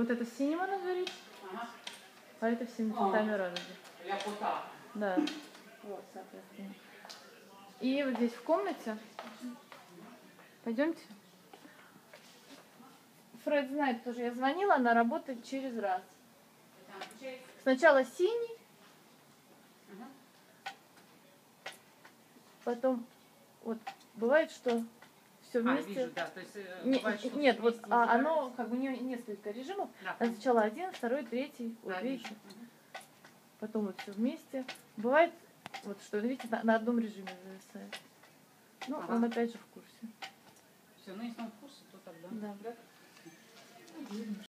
Вот это с синим она горит, а это всеми цветами радуги. Да. Вот, соответственно. И вот здесь в комнате. Пойдемте. Фред знает, тоже я звонила, она работает через раз. Сначала синий, потом вот бывает, что все вместе. Вижу, да. То есть, бывает, что нет, вот оно как бы у нее несколько режимов. Да. Она сначала один, второй, третий, вот да, видите. Потом вот все вместе. Бывает, вот что видите, на одном режиме зависает. Ну, он опять же в курсе. Все, ну если он в курсе, то тогда. Да.